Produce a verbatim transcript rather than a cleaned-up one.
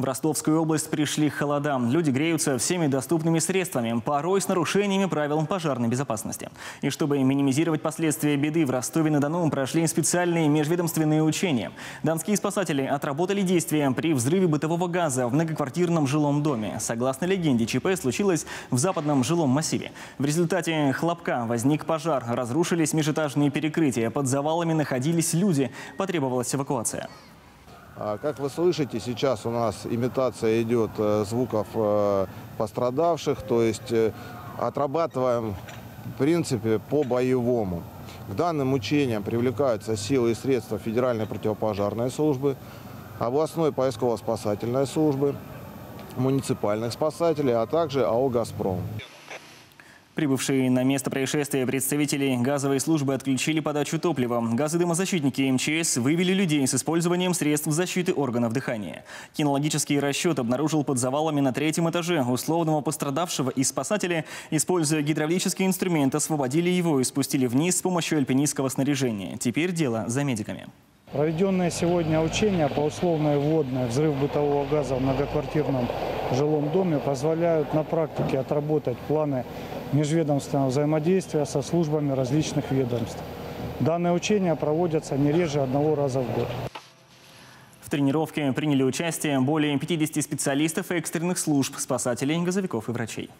В Ростовскую область пришли холода. Люди греются всеми доступными средствами, порой с нарушениями правил пожарной безопасности. И чтобы минимизировать последствия беды, в Ростове-на-Дону прошли специальные межведомственные учения. Донские спасатели отработали действия при взрыве бытового газа в многоквартирном жилом доме. Согласно легенде, ЧП случилось в западном жилом массиве. В результате хлопка возник пожар, разрушились межэтажные перекрытия, под завалами находились люди, потребовалась эвакуация. Как вы слышите, сейчас у нас имитация идет звуков пострадавших, то есть отрабатываем в принципе по-боевому. К данным учениям привлекаются силы и средства Федеральной противопожарной службы, областной поисково-спасательной службы, муниципальных спасателей, а также АО «Газпром». Прибывшие на место происшествия представители газовой службы отключили подачу топлива. Газодымозащитники МЧС вывели людей с использованием средств защиты органов дыхания. Кинологический расчет обнаружил под завалами на третьем этаже условного пострадавшего, и спасатели, используя гидравлические инструменты, освободили его и спустили вниз с помощью альпинистского снаряжения. Теперь дело за медиками. Проведенное сегодня учение по условной вводной взрыв бытового газа в многоквартирном жилом доме позволяют на практике отработать планы межведомственного взаимодействия со службами различных ведомств. Данные учения проводятся не реже одного раза в год. В тренировке приняли участие более пятидесяти специалистов и экстренных служб, спасателей, газовиков и врачей.